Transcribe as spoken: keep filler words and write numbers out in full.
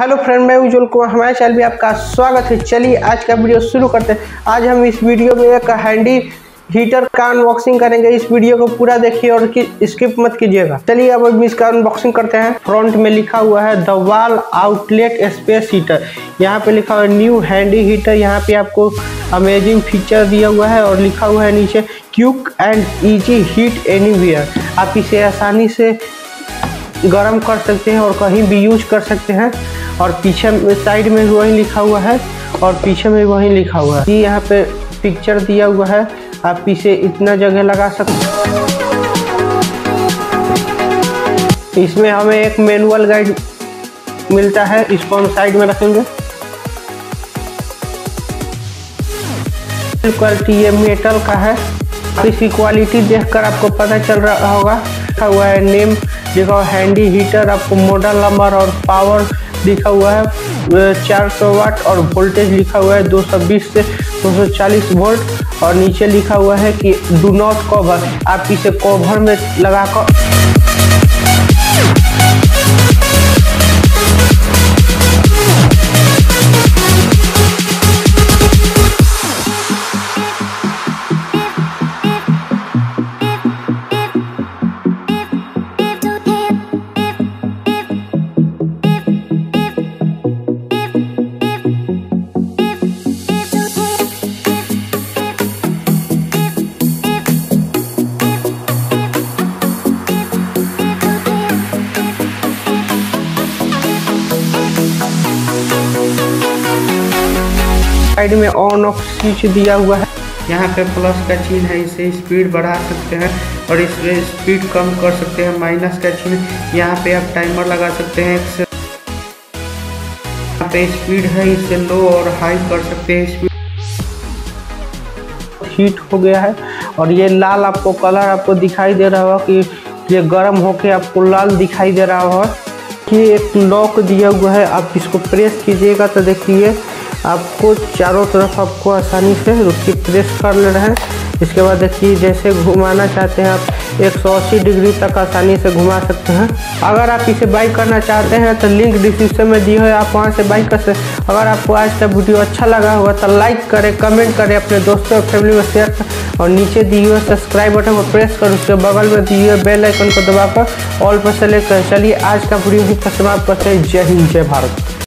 Hello friend, मैं यूजुल कुन, हमारे चैनल में आपका स्वागत है। चलिए आज का वीडियो शुरू करते हैं। आज हम इस वीडियो में एक हैंडी हीटर का अनबॉक्सिंग करेंगे। इस वीडियो को पूरा देखिए और स्किप मत कीजिएगा। चलिए अब हम इसका अनबॉक्सिंग करते हैं। फ्रंट में लिखा हुआ है the wall outlet space heater, यहाँ पे लिखा हुआ है न्यू हैंडी हीटर। यहाँ पे आपको अमेजिंग फीचर दिया हुआ है और लिखा हुआ है नीचे quick and easy heat anywhere. आप इसे आसानी से गर्म कर सकते हैं और कहीं भी यूज कर सकते हैं। और पीछे साइड में भी वही लिखा हुआ है और पीछे में वही लिखा हुआ है। ये यहाँ पे पिक्चर दिया हुआ है, आप इसे इतना जगह लगा सकते हैं। इसमें हमें एक मैनुअल गाइड मिलता है, इसको हम साइड में रखेंगे। क्वालिटी ये मेटल का है, इसकी क्वालिटी देखकर आपको पता चल रहा होगा। लिखा हुआ है नेम, लिखा हुआ हैंडी हीटर, आपको मॉडल नंबर और पावर लिखा हुआ है चार सौ वाट और वोल्टेज लिखा हुआ है दो सौ बीस से दो सौ चालीस वोल्ट। और नीचे लिखा हुआ है कि डू नॉट कवर, आप इसे कवर में लगाकर साइड में ऑन ऑफ स्विच दिया हुआ है। यहाँ पे प्लस का चिन्ह है, इसे स्पीड बढ़ा सकते हैं और इसमें स्पीड कम कर सकते हैं। माइनस का चिन्ह, यहाँ पे आप टाइमर लगा सकते हैं। यहाँ पे स्पीड है, इसे लो और हाई कर सकते हैं। स्पीड हीट हो गया है और ये लाल आपको कलर आपको दिखाई दे रहा होगा कि ये गर्म होके आपको लाल दिखाई दे रहा होगा। कि एक लॉक दिया हुआ है, आप इसको प्रेस कीजिएगा तो देखिए आपको चारों तरफ आपको आसानी से उसकी प्रेस कर लेना है। इसके बाद देखिए जैसे घुमाना चाहते हैं आप एक सौ अस्सी डिग्री तक आसानी से घुमा सकते हैं। अगर आप इसे बाई करना चाहते हैं तो लिंक डिस्क्रिप्शन में दी है, आप वहां से बाई कर सकते हैं। अगर आपको आज का वीडियो अच्छा लगा होगा तो लाइक करें, कमेंट करें, अपने दोस्तों और फैमिली में शेयर करें और नीचे दिए हुए सब्सक्राइब बटन को प्रेस कर उसके बगल में दिए हुए बेल आइकन को दबाकर ऑल पर सेलेक्ट करें। चलिए आज का वीडियो ही समाप्त करते हैं। जय हिंद, जय भारत।